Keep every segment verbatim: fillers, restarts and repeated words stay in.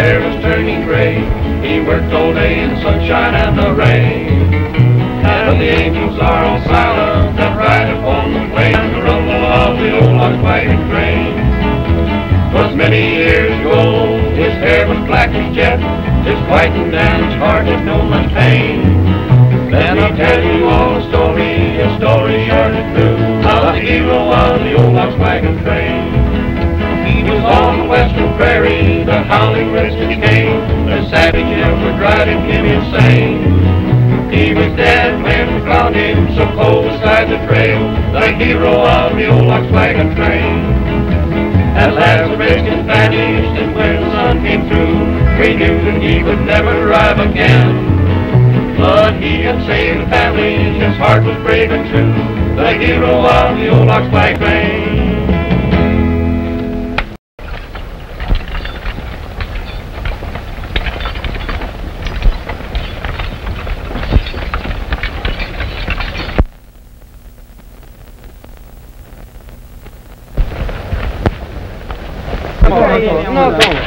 hair was turning gray. He worked all day in sunshine and the rain. And the angels are all silent that ride upon the plain, and the rumble of the old log wagon train. 'Twas many years ago, his hair was black as jet, his whitened and his heart had known much pain. Then I'll tell you all a story, a story short and true, of the hero of the old log wagon train. He was on the western prairie, the howling redskins came, the savage elk were driving him insane. He was dead when we found him, so cold beside the trail, the hero of the old ox wagon train. At last the redskins vanished, and when the sun came through, we knew that he would never arrive again. But he had saved the family, his heart was brave and true, the hero of the old ox wagon train.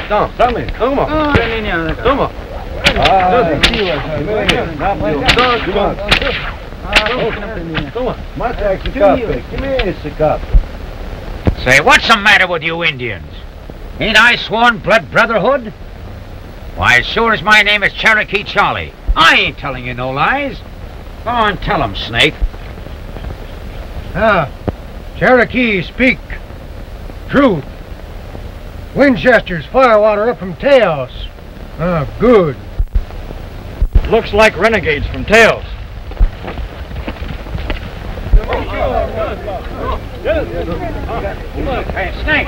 Down, down there, come on. Come on. Say, what's the matter with you Indians? Ain't I sworn blood brotherhood? Why, as sure as my name is Cherokee Charlie, I ain't telling you no lies. Go on, tell him, Snake. Ah, Cherokee speak truth. Winchester's firewater up from Taos. Ah, good. Looks like renegades from Taos. Hey, Snake!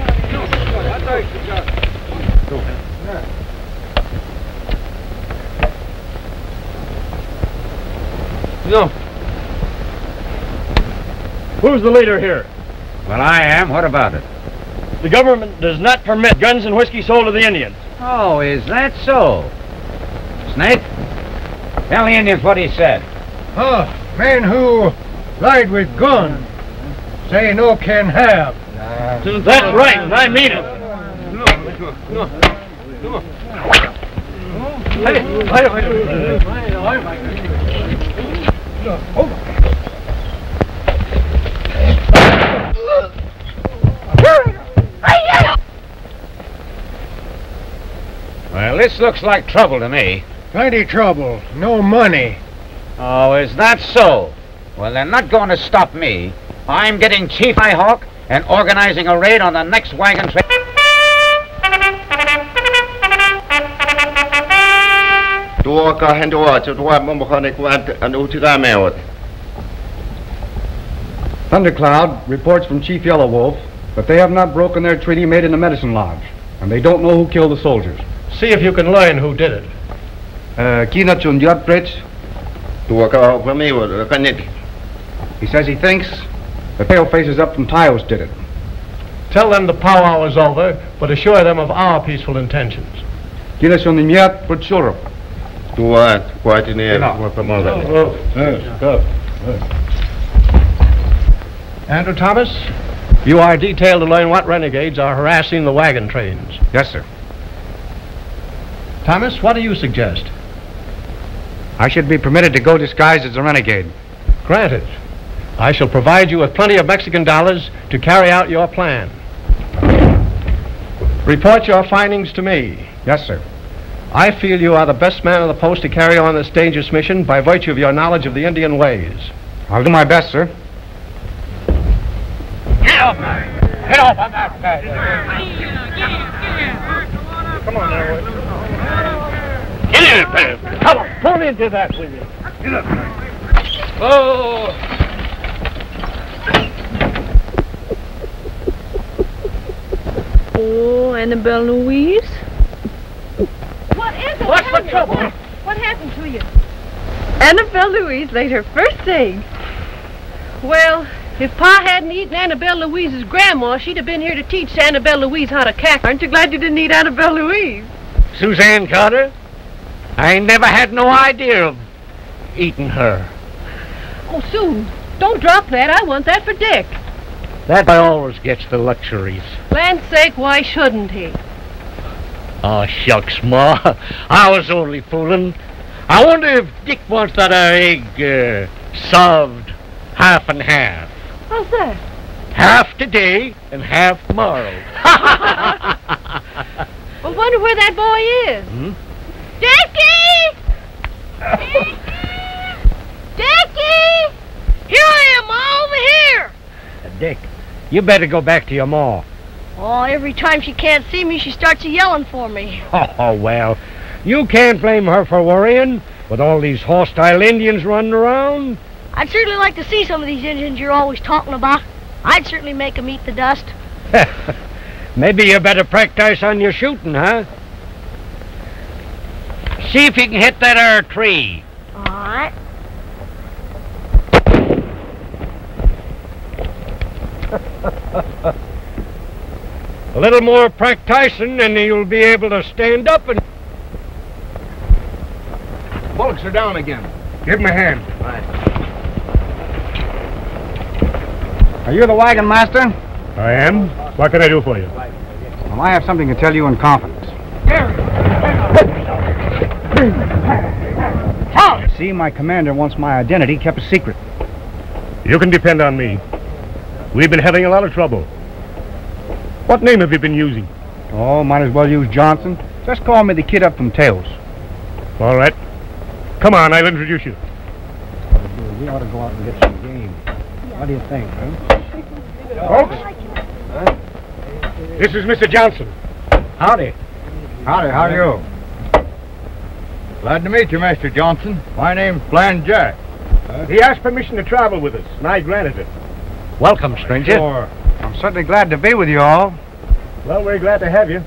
No. Who's the leader here? Well, I am. What about it? The government does not permit guns and whiskey sold to the Indians. Oh, is that so? Snake, tell the Indians what he said. Oh, men who ride with guns, say no can have. Nah. That's right, and I mean it. No, no, no. Hey, wait a minute. Hold on. Well, this looks like trouble to me. Plenty trouble. No money. Oh, is that so? Well, they're not going to stop me. I'm getting Chief High Hawk and organizing a raid on the next wagon train. Thundercloud reports from Chief Yellow Wolf that they have not broken their treaty made in the Medicine Lodge, and they don't know who killed the soldiers. See if you can learn who did it. Uh, he says he thinks the palefaces up from Taos did it. Tell them the powwow is over, but assure them of our peaceful intentions. Andrew Thomas, you are detailed to learn what renegades are harassing the wagon trains. Yes, sir. Thomas, what do you suggest? I should be permitted to go disguised as a renegade. Granted. I shall provide you with plenty of Mexican dollars to carry out your plan. Report your findings to me. Yes, sir. I feel you are the best man on the post to carry on this dangerous mission by virtue of your knowledge of the Indian ways. I'll do my best, sir. Get off! Get off! I'm out! Get out! Come on now. Come on, pull into that with you. Get up. Oh! Oh, Annabelle Louise? What is it? What's the trouble? What happened to you? Annabelle Louise laid her first egg. Well, if Pa hadn't eaten Annabelle Louise's grandma, she'd have been here to teach Annabelle Louise how to cackle. Aren't you glad you didn't eat Annabelle Louise? Suzanne Carter? I never had no idea of eating her. Oh, Sue, don't drop that. I want that for Dick. That boy always gets the luxuries. Land's sake, why shouldn't he? Oh, shucks, Ma. I was only fooling. I wonder if Dick wants that our egg uh, served half and half. How's that? Half today and half tomorrow. I wonder where that boy is. Hmm? Dickie! Dickie! Dickie! Here I am, Ma, over here! Uh, Dick, you better go back to your Ma. Oh, every time she can't see me, she starts yelling for me. Oh, well, you can't blame her for worrying with all these hostile Indians running around. I'd certainly like to see some of these Indians you're always talking about. I'd certainly make them eat the dust. Maybe you better practice on your shooting, huh? See if you can hit that air tree. All right. A little more practicing and you'll be able to stand up and... Bullocks are down again. Give him a hand. All right. Are you the wagon master? I am. What can I do for you? Well, I have something to tell you in confidence. Here. You see, my commander wants my identity kept a secret. You can depend on me. We've been having a lot of trouble. What name have you been using? Oh, might as well use Johnson. Just call me the kid up from Taos. All right. Come on, I'll introduce you. We ought to go out and get some game. What do you think, huh? Folks? Huh? This is Mister Johnson. Howdy. Howdy, how are you? Glad to meet you, Mister Johnson. My name's Blind Jack. Huh? He asked permission to travel with us, and I granted it. Welcome, stranger. Sure. I'm certainly glad to be with you all. Well, we're glad to have you.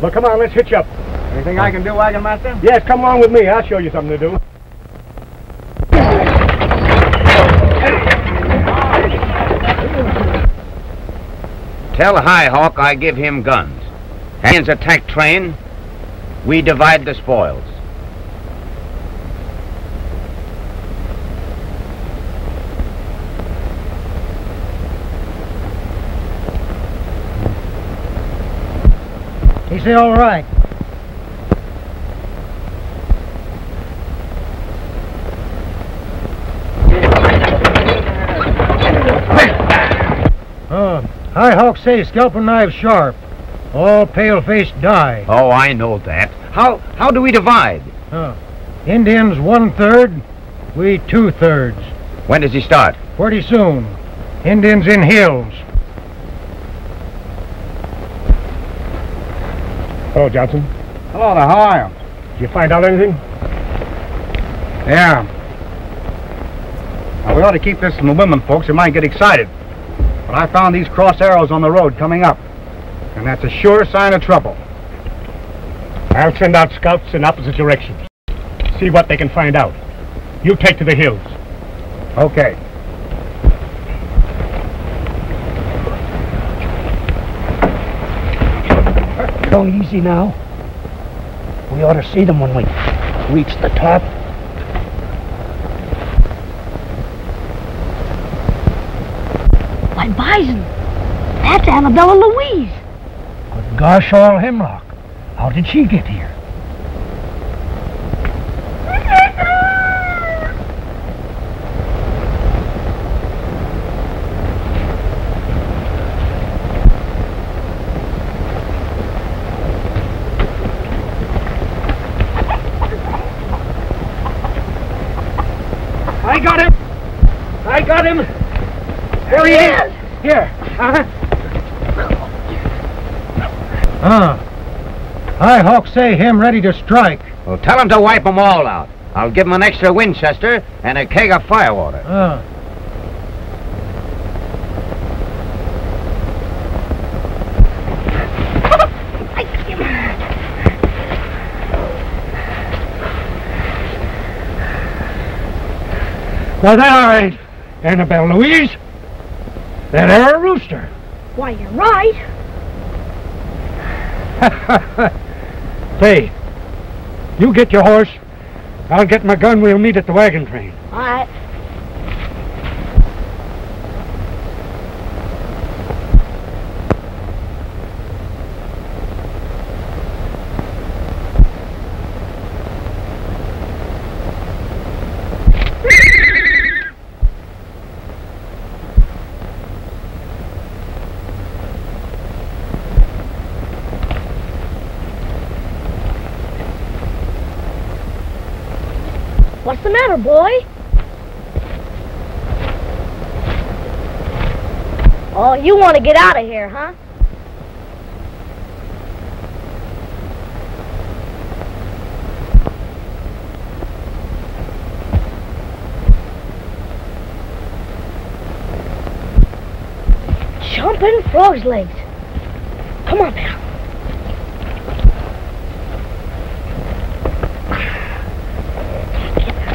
Well, come on, let's hitch up. Anything I can do, wagon master? Yes, come along with me. I'll show you something to do. Tell High Hawk I give him guns. Indians attack train. We divide the spoils. Is he all right? Uh, High Hawk says scalping knives sharp. All pale-faced die. Oh, I know that. How how do we divide? Uh, Indians one-third, we two-thirds. When does he start? Pretty soon. Indians in hills. Hello, Johnson. Hello there, how are you? Did you find out anything? Yeah. Now, we ought to keep this from the women, folks. They might get excited. But I found these cross arrows on the road coming up. And that's a sure sign of trouble. I'll send out scouts in opposite directions. See what they can find out. You take to the hills. Okay. Go easy now. We ought to see them when we reach the top. Why, Bison, that's Annabella Louise. Good gosh, all hemlock. How did she get here? I got him! I got him! There he is! Here! Uh-huh. Ah. High Hawk say him ready to strike. Well, tell him to wipe them all out. I'll give him an extra Winchester and a keg of firewater. Ah. Why, that ain't Annabelle Louise. That air a rooster. Why, you're right. Say, you get your horse. I'll get my gun. We'll meet at the wagon train. All right. What's the matter, boy? Oh, you want to get out of here, huh? Jumping frog's legs. Come on, pal.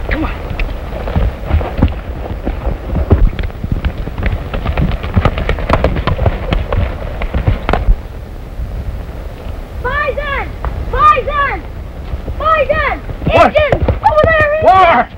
Come on. Bison! Bison! Bison! Indians! Over there! Indians! War!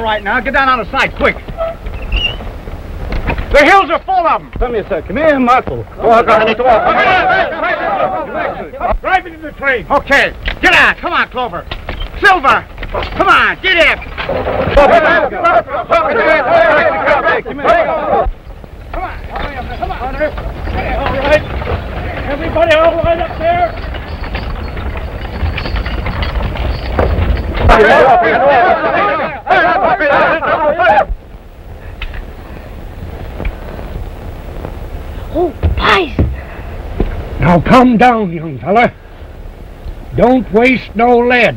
Right now, get down out of sight, quick. The hills are full of them. Come here, sir. Come here, Marco. Drive into the train. Okay. Get out. Come on, Clover. Silver. Come on. Get in. Come on. Come on. All right. Everybody all right up there? Oh, Bison! Now come down, young fella. Don't waste no lead.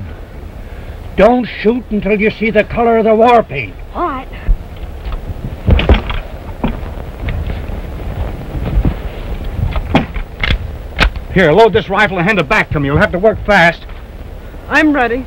Don't shoot until you see the color of the war paint. All right. Here, load this rifle and hand it back to me. You'll have to work fast. I'm ready.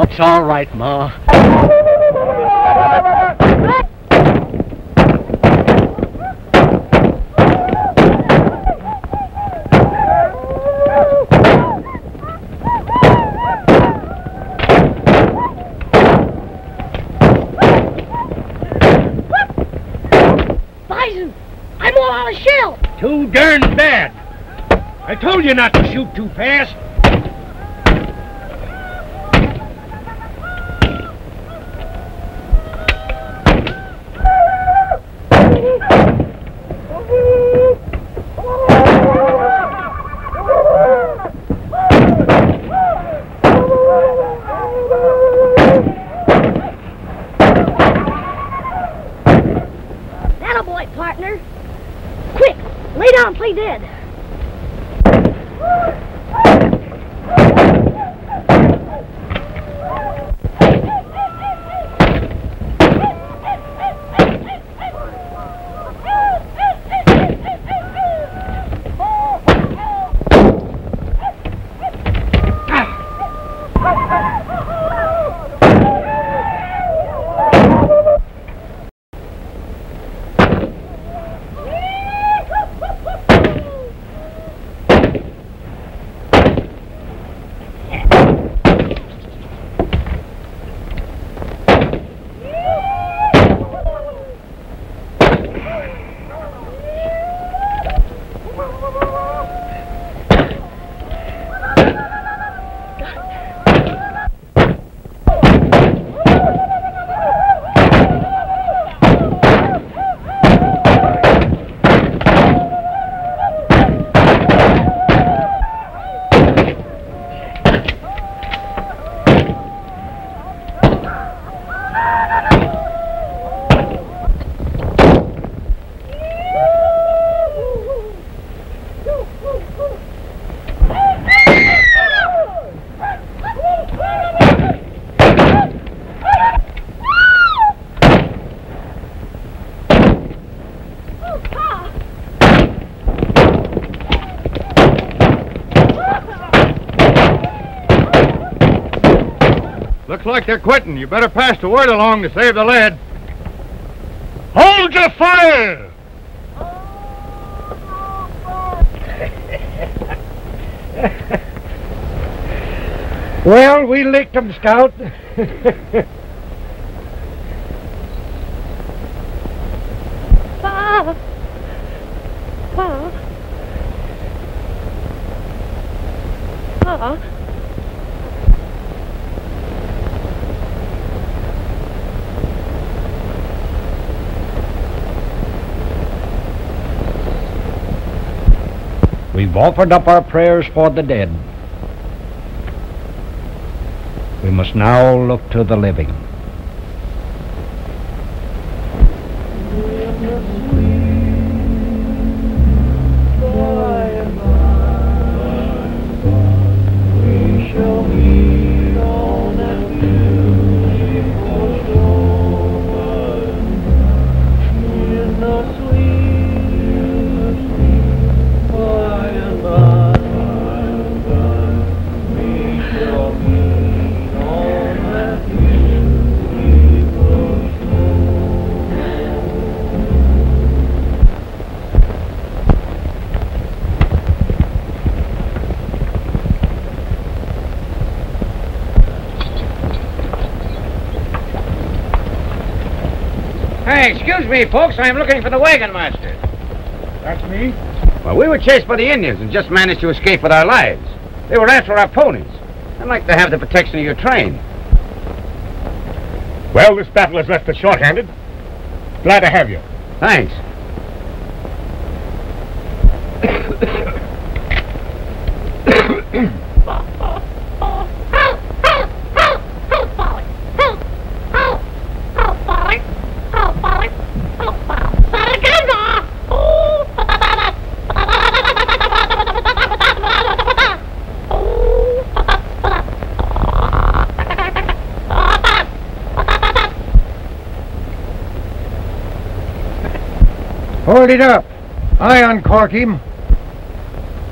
Oh, it's all right, Ma. Bison, I'm all out of shell. Too darn bad. I told you not to shoot too fast. Looks like they're quitting. You better pass the word along to save the lead. Hold your fire! Well, we licked them, Scout. Pa! Pa! Pa! We've offered up our prayers for the dead. We must now look to the living. Excuse me, folks, I'm looking for the wagon master. That's me? Well, we were chased by the Indians and just managed to escape with our lives. They were after our ponies. I'd like to have the protection of your train. Well, this battle has left us short-handed. Glad to have you. Thanks. Hold it up. I uncork him.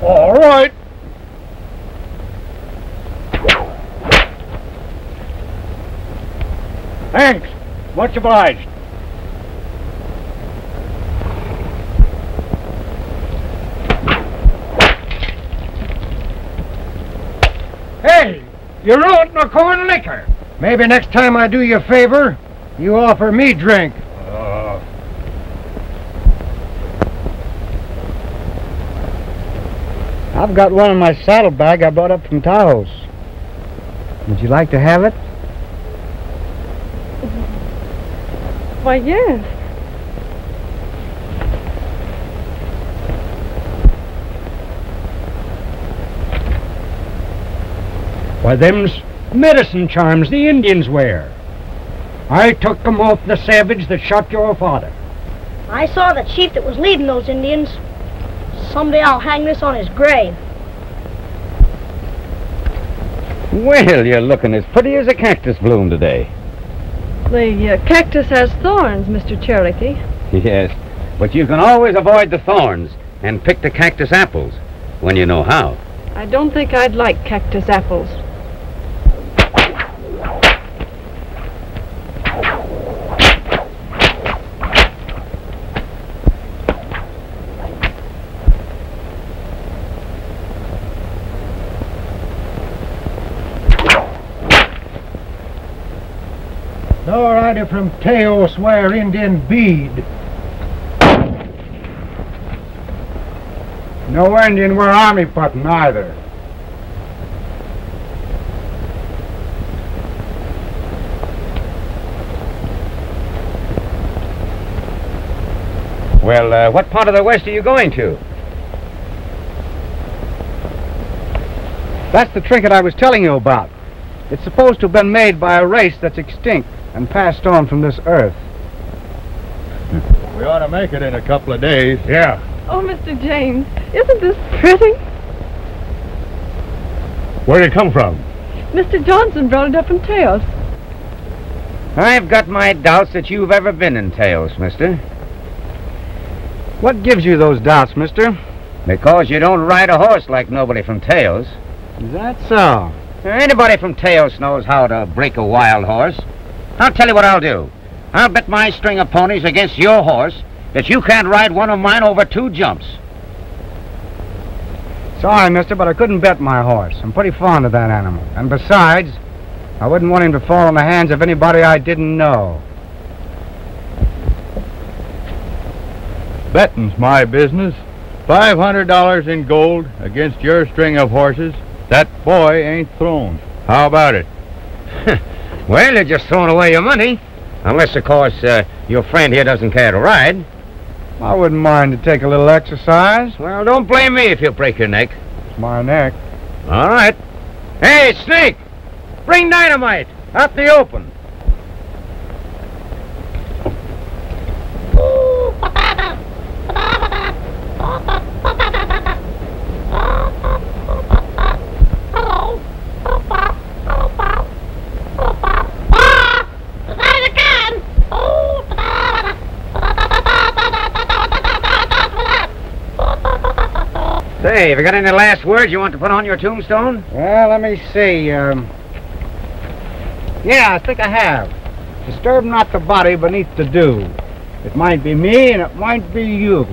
All right. Thanks. Much obliged. Hey, you ruined my corn liquor. Maybe next time I do you a favor, you offer me drink. Uh. I've got one in my saddlebag I brought up from Taos. Would you like to have it? Why, yes. Why, them's medicine charms the Indians wear. I took them off the savage that shot your father. I saw the chief that was leading those Indians. Someday I'll hang this on his grave. Well, you're looking as pretty as a cactus bloom today. The uh, cactus has thorns, Mister Cherokee. Yes, but you can always avoid the thorns and pick the cactus apples when you know how. I don't think I'd like cactus apples. Nor from Taos where Indian bead. No Indian wear army button either. Well, uh, what part of the West are you going to? That's the trinket I was telling you about. It's supposed to have been made by a race that's extinct and passed on from this earth. We ought to make it in a couple of days. Yeah. Oh, Mister James, isn't this pretty? Where'd it come from? Mister Johnson brought it up in Taos. I've got my doubts that you've ever been in Taos, mister. What gives you those doubts, mister? Because you don't ride a horse like nobody from Taos. Is that so? Anybody from Taos knows how to break a wild horse. I'll tell you what I'll do. I'll bet my string of ponies against your horse that you can't ride one of mine over two jumps. Sorry, mister, but I couldn't bet my horse. I'm pretty fond of that animal. And besides, I wouldn't want him to fall in the hands of anybody I didn't know. Betting's my business. five hundred dollars in gold against your string of horses. That boy ain't thrown. How about it? Well, you're just throwing away your money. Unless, of course, uh, your friend here doesn't care to ride. I wouldn't mind to take a little exercise. Well, don't blame me if you break your neck. It's my neck. All right. Hey, Snake! Bring dynamite out in the open. Hey, have you got any last words you want to put on your tombstone? Well, let me see. Um, yeah, I think I have. Disturb not the body beneath the dew. It might be me and it might be you.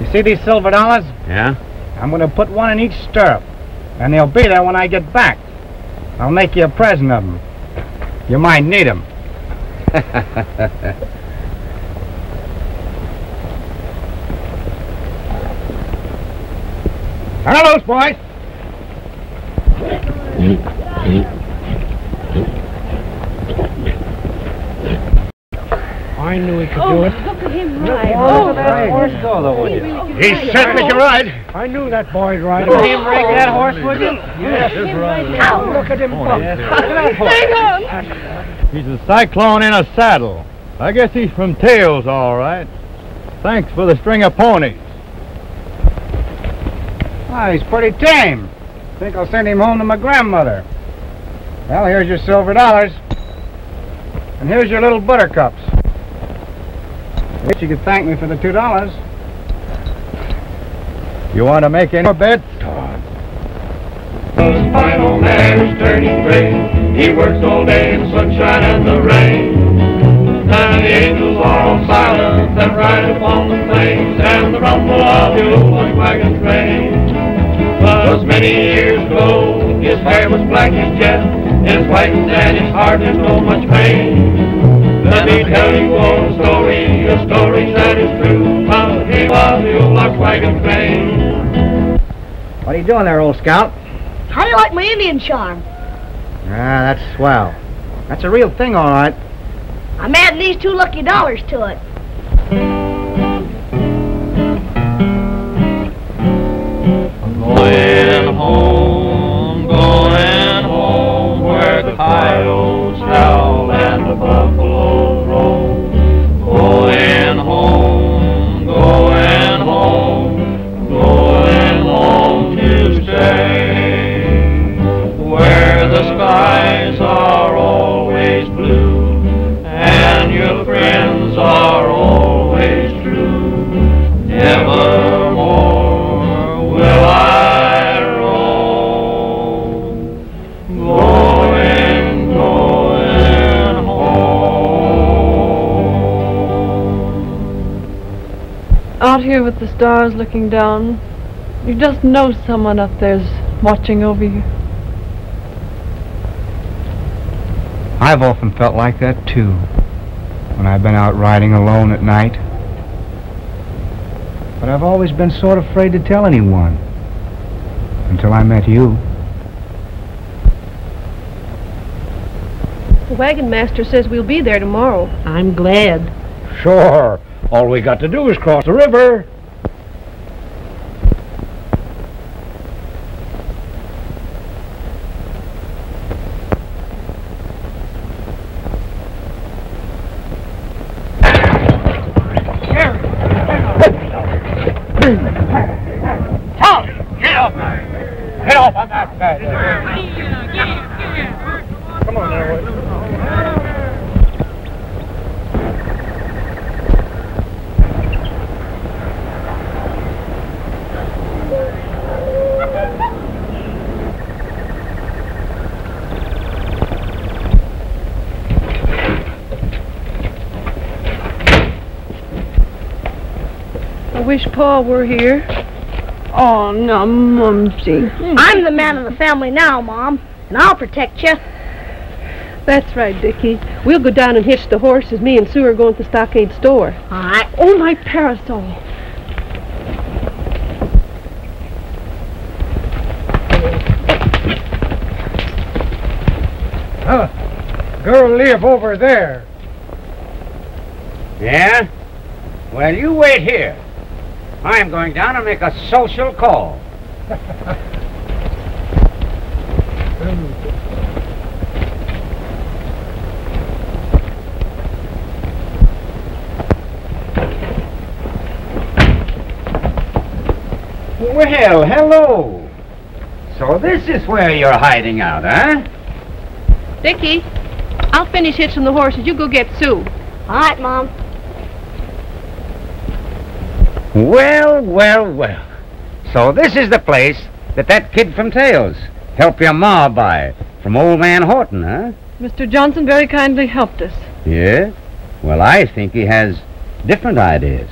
You see these silver dollars? Yeah. I'm going to put one in each stirrup. And they'll be there when I get back. I'll make you a present of them. You might need them. Turn loose, boys! I knew he could oh, do it. Look at him ride. Oh, look at that horse go, though, would you? He certainly can ride. I knew that boy'd ride. Look at him rake that horse, would you? Yes, yes. Right. Look at him bump. Hang on! He's a cyclone in a saddle. I guess he's from Tails, all right. Thanks for the string of ponies. Ah, he's pretty tame. Think I'll send him home to my grandmother. Well, here's your silver dollars. And here's your little buttercups. I wish you could thank me for the two dollars. You want to make any more bets? The fine old man is turning gray. He works all day in the sunshine and the rain. And the angels are on silence and ride upon the plains and the rumble of the old wagon train. But as many years ago, his hair was black as jet, his whitened and his heart is no much pain. Let me tell you one story, a story that is true, how he was the old wagon train. What are you doing there, old scout? How do you like my Indian charm? Ah, that's swell. That's a real thing, all right. I'm adding these two lucky dollars to it. I'm going home, going home, where the coyotes howl and the buffaloes roam. Going home, going home, going home to stay. Skies are always blue, and your friends are always true. Nevermore will I roam, going, going home. Out here with the stars looking down, you just know someone up there's watching over you. I've often felt like that, too, when I've been out riding alone at night. But I've always been sort of afraid to tell anyone, until I met you. The wagon master says we'll be there tomorrow. I'm glad. Sure. All we got to do is cross the river. Wish Pa were here. Oh, no, Mumsy. I'm the man of the family now, Mom, and I'll protect you. That's right, Dickie. We'll go down and hitch the horses. Me and Sue are going to the stockade store. All right. Oh, my parasol. Huh. Girl live over there. Yeah? Well, you wait here. I'm going down and make a social call. Well, hello. So this is where you're hiding out, huh? Dickie, I'll finish hitching the horses. You go get Sue. All right, Mom. Well, well, well. So this is the place that that kid from Taos helped your ma by, from old man Horton, huh? Mister Johnson very kindly helped us. Yeah? Well, I think he has different ideas.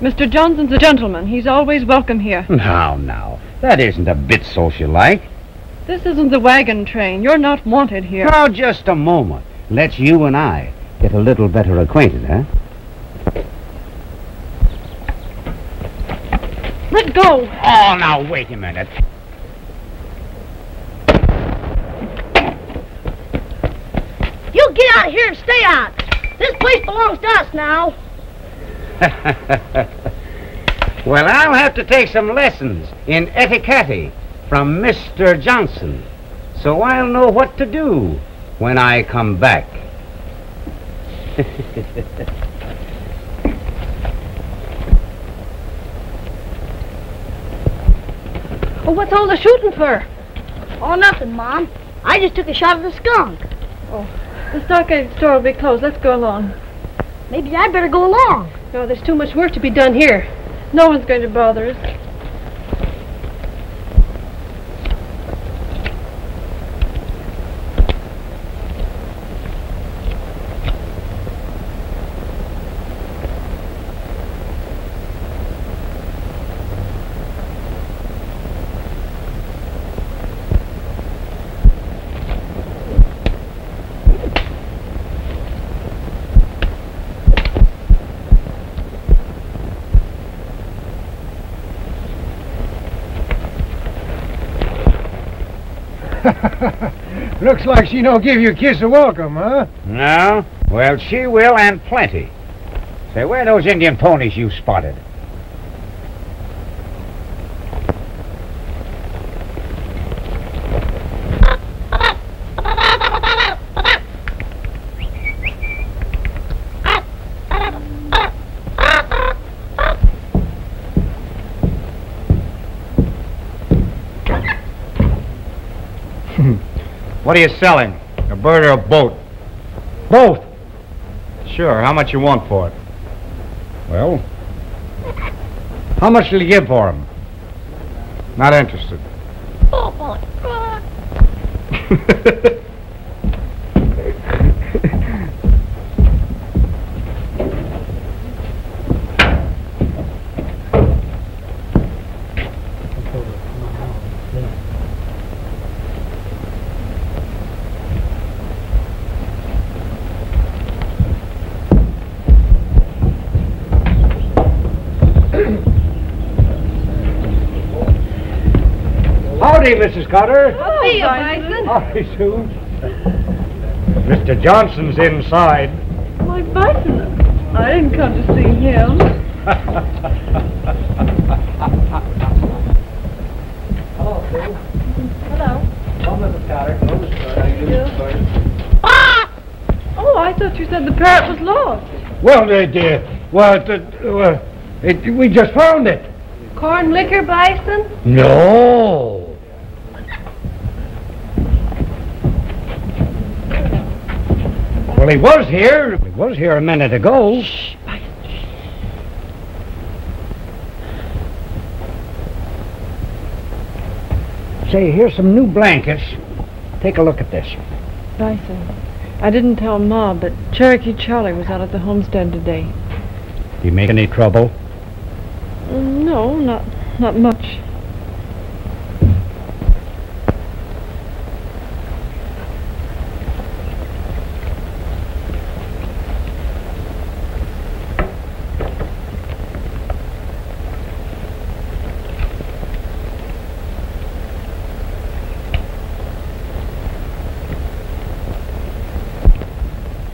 Mister Johnson's a gentleman. He's always welcome here. Now, now, that isn't a bit social-like. This isn't the wagon train. You're not wanted here. Now, just a moment. Let's you and I get a little better acquainted, huh? Let go! Oh, now, wait a minute. You get out here and stay out. This place belongs to us now. Well, I'll have to take some lessons in etiquette from Mister Johnson, so I'll know what to do when I come back. Oh, what's all the shooting for? Oh, nothing, Mom. I just took a shot at the skunk. Oh, the stockade store will be closed. Let's go along. Maybe I'd better go along. No, there's too much work to be done here. No one's going to bother us. Looks like she don't give you a kiss of welcome, huh? No? Well, she will, and plenty. Say, where are those Indian ponies you spotted? What are you selling? A bird or a boat? Both. Sure, how much you want for it? Well, how much did you give for him? Not interested. Missus Carter. Oh, see you, Bison. Hi, Sue. Mister Johnson's inside. Why, Bison, I didn't come to see him. Hello, Sue. Hello. Hello, Missus Carter. Hello, Missus Carter. How are you doing, Missus Carter? Ah! Oh, I thought you said the parrot was lost. Well, it, uh, well, it, uh, it, we just found it. Corn liquor, Bison? No. Well, he was here. He was here a minute ago. Shh, Bison. Shh. Say, here's some new blankets. Take a look at this. Bison, I didn't tell Ma, but Cherokee Charlie was out at the homestead today. Did he make any trouble? No, not, not much.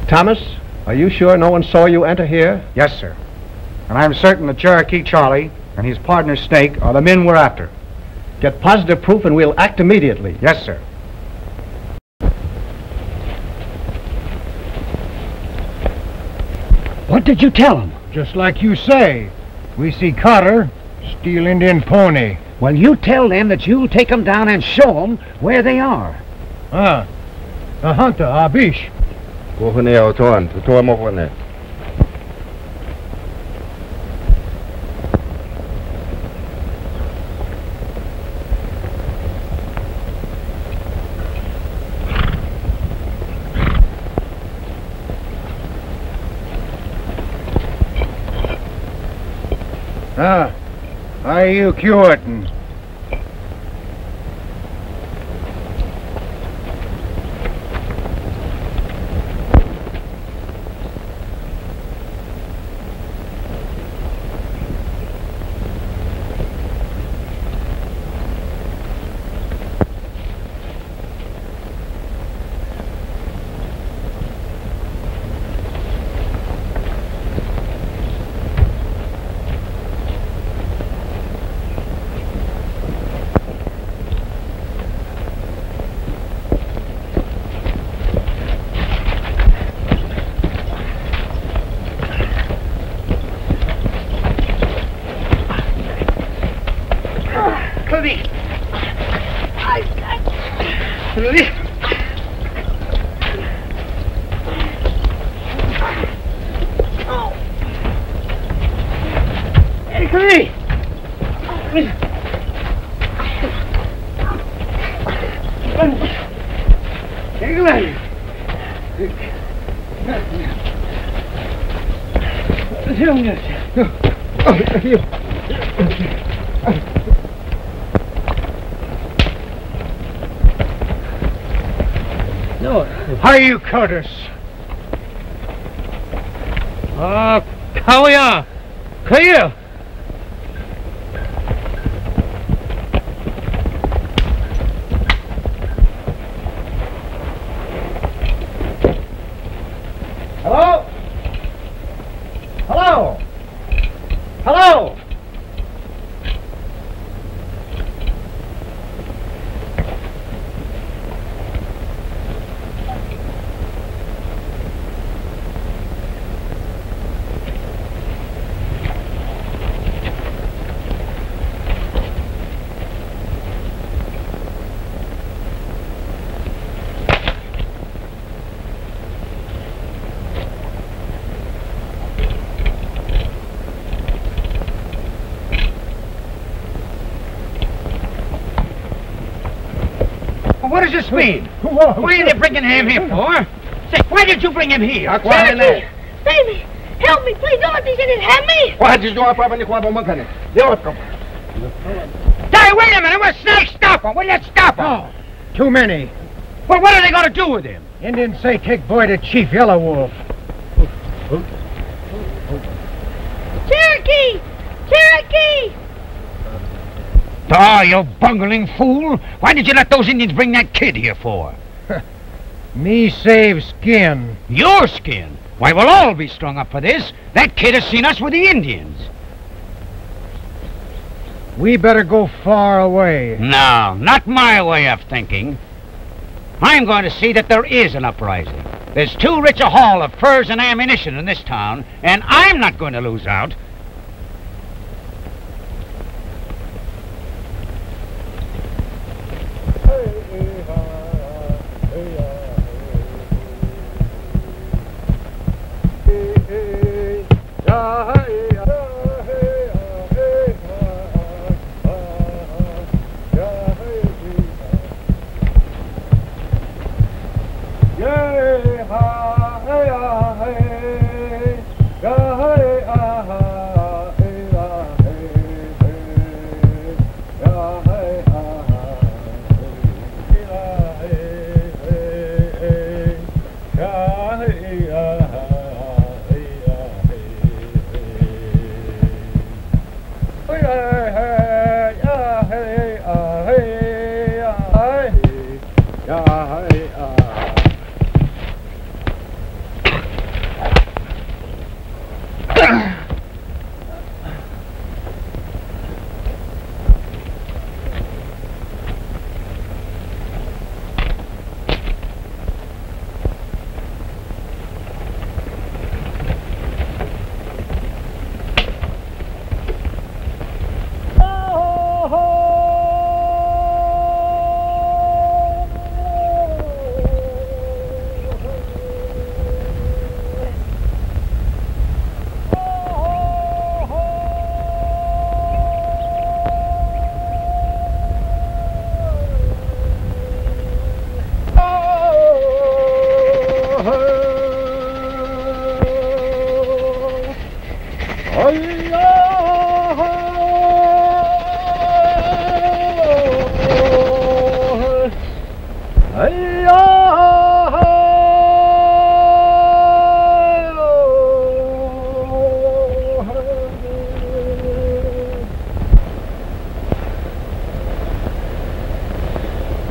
Thomas, are you sure no one saw you enter here? Yes, sir. And I'm certain that Cherokee Charlie and his partner Snake are the men we're after. Get positive proof and we'll act immediately. Yes, sir. What did you tell him? Just like you say. We see Carter, steal Indian pony. Well, you tell them that you'll take them down and show them where they are. Ah, the hunter, Abish. Go for near Oton, to Tom over there. Ah, are you cured? How are you, Curtis? Ah, how are you? Clear. Hello? Hello? Hello? What does this mean? Why are they bringing him here for? Say, why did you bring him here? Cherokee! Save me! Help me! Please don't let these idiots have me! Say, wait a minute! Where's Snake? Stop him! Will you stop him? Oh, too many. Well, what are they going to do with him? Indians say take boy to Chief Yellow Wolf. Cherokee! Cherokee! Oh, you bungling fool! Why did you let those Indians bring that kid here for? Me save skin. Your skin? Why, we'll all be strung up for this. That kid has seen us with the Indians. We better go far away. No, not my way of thinking. I'm going to see that there is an uprising. There's too rich a haul of furs and ammunition in this town, and I'm not going to lose out.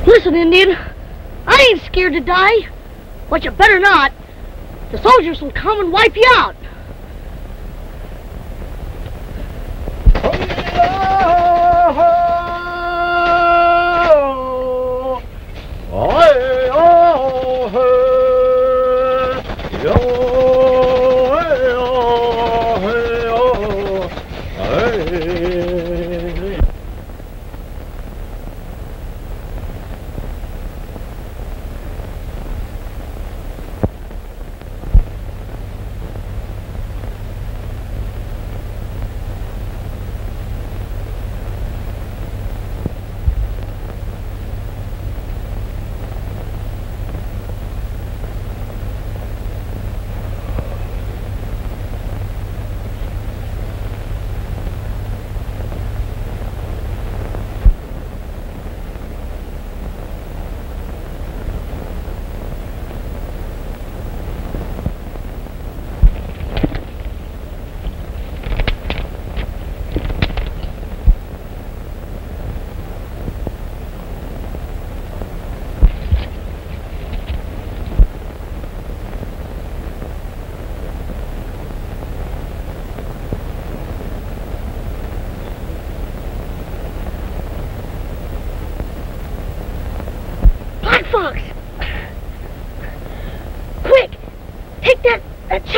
Listen, Indian, I ain't scared to die, but you better not. The soldiers will come and wipe you out.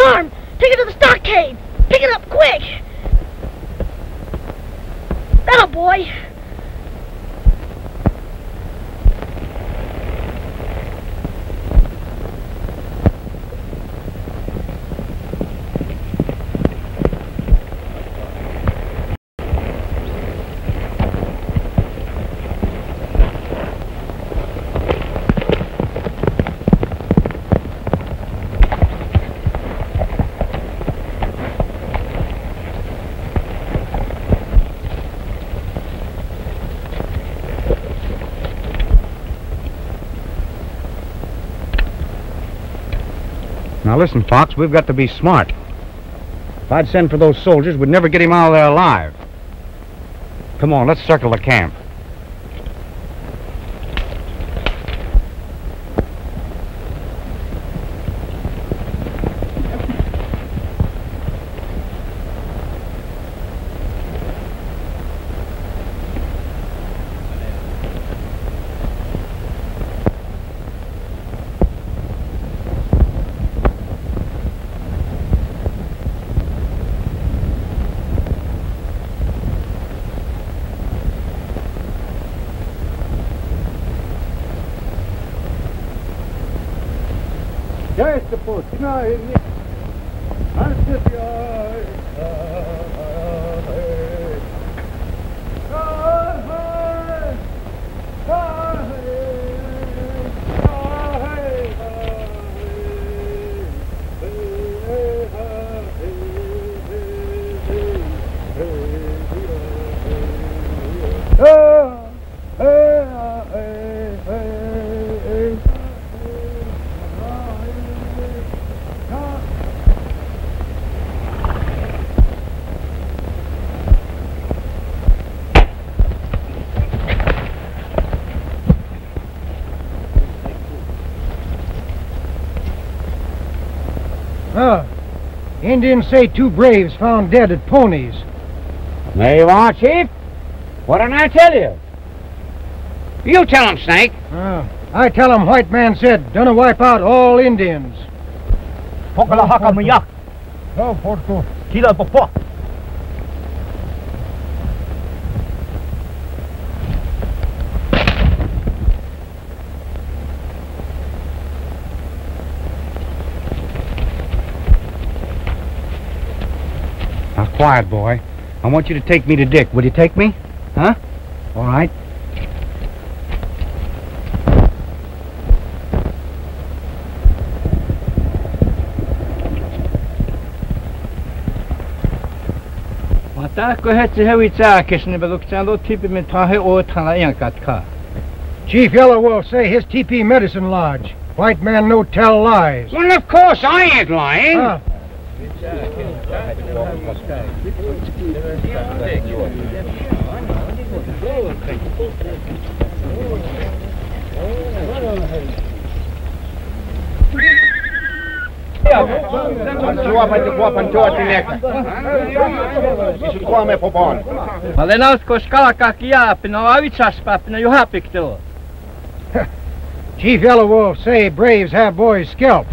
alarm! Take it to the stockade! Pick it up quick! That'll boy! Now listen, Fox, we've got to be smart. If I'd send for those soldiers, we'd never get him out of there alive. Come on, let's circle the camp. Indians say two braves found dead at Ponies. There you are, Chief. What didn't I tell you? You tell him, Snake. Uh, I tell him white man said, gonna wipe out all Indians. Quiet, boy. I want you to take me to Dick. Will you take me? Huh? All right. Chief Yellow Wolf say his teepee Medicine Lodge. White man no tell lies. Well, of course I ain't lying. Huh. Chief Yellow Wolf say braves have boys scalped.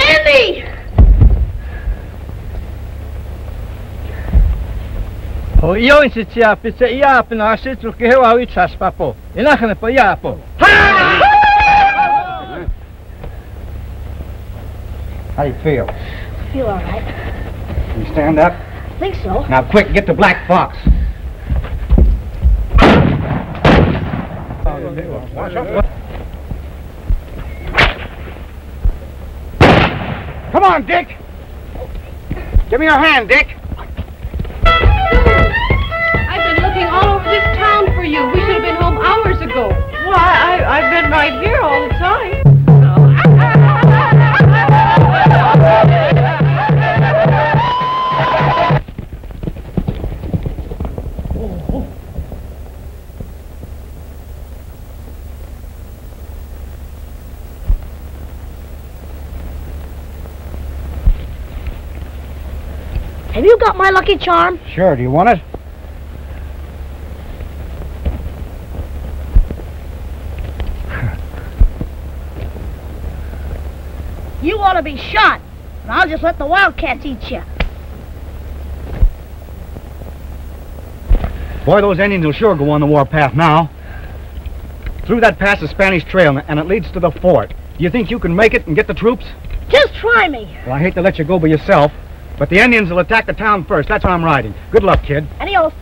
Andy! How do you feel? I feel all right. Can you stand up? I think so. Now quick, get the Black Fox. Come on, Dick. Give me your hand, Dick. I've been looking all over this town for you. We should have been home hours ago. Well, I, I, I've been right here all the time. Have you got my lucky charm? Sure. Do you want it? You ought to be shot, and I'll just let the wildcats eat you. Boy, those Indians will sure go on the warpath now. Through that pass is Spanish Trail, and it leads to the fort. Do you think you can make it and get the troops? Just try me. Well, I hate to let you go by yourself, but the Indians will attack the town first. That's what I'm riding. Good luck, kid. Adios.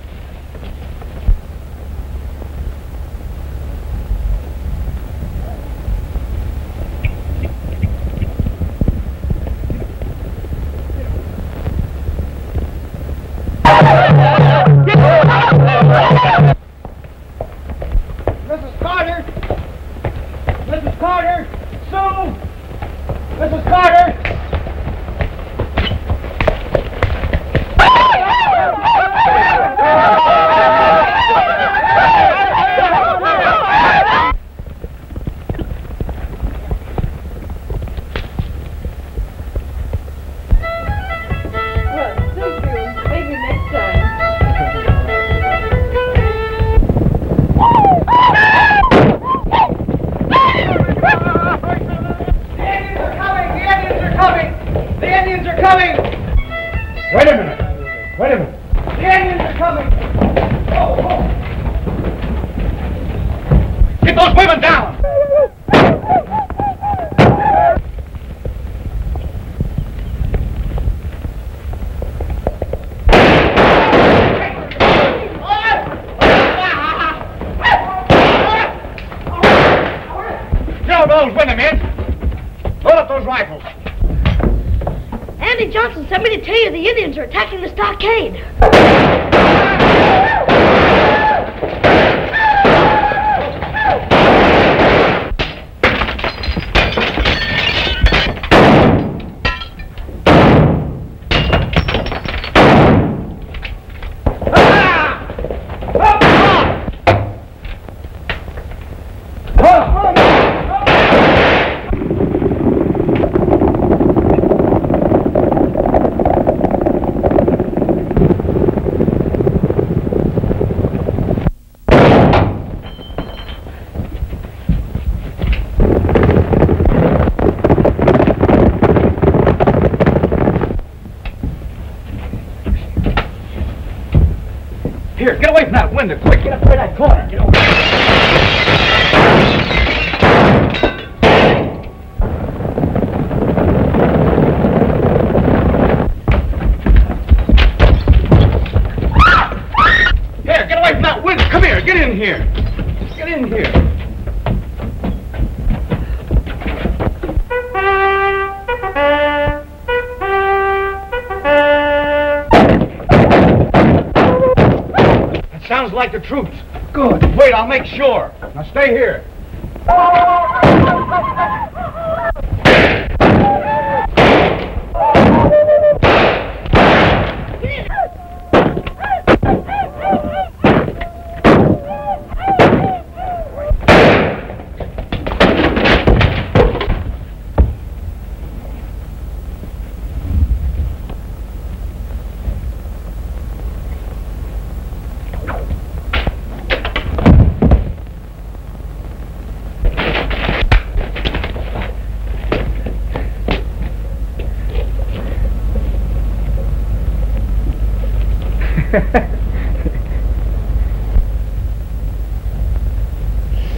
Troops. Good. Wait, I'll make sure. Now stay here.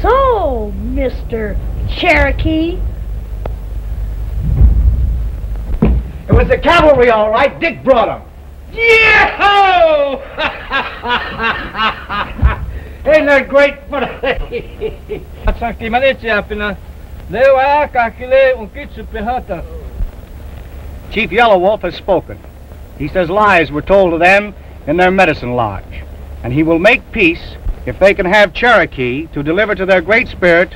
So, Mister Cherokee. It was the cavalry, all right. Dick brought him. Yee-ho! Ain't that great for the... Chief Yellow Wolf has spoken. He says lies were told to them in their Medicine Lodge, and he will make peace if they can have Cherokee to deliver to their Great Spirit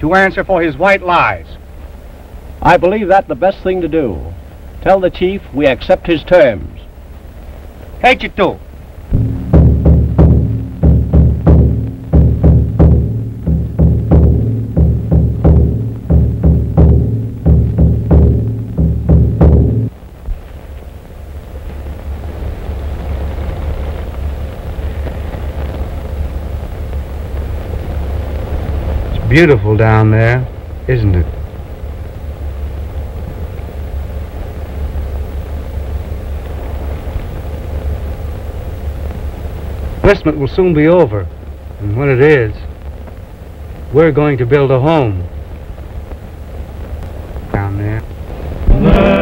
to answer for his white lies. I believe that the best thing to do. Tell the chief we accept his terms. Hate you too. beautiful down there, isn't it? Investment will soon be over, and when it is, we're going to build a home down there.